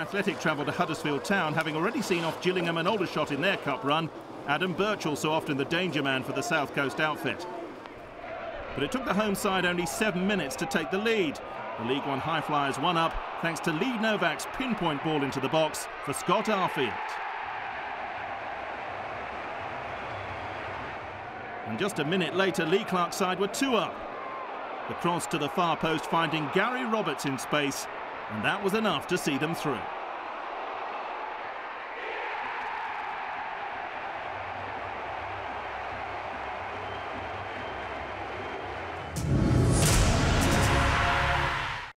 Athletic travel to Huddersfield Town, having already seen off Gillingham and Aldershot in their cup run. Adam Birchall so often the danger man for the South Coast outfit. But it took the home side only 7 minutes to take the lead. The League One Highflyers one up thanks to Lee Novak's pinpoint ball into the box for Scott Arfield. And just a minute later, Lee Clark's side were 2 up. The cross to the far post finding Gary Roberts in space, and that was enough to see them through.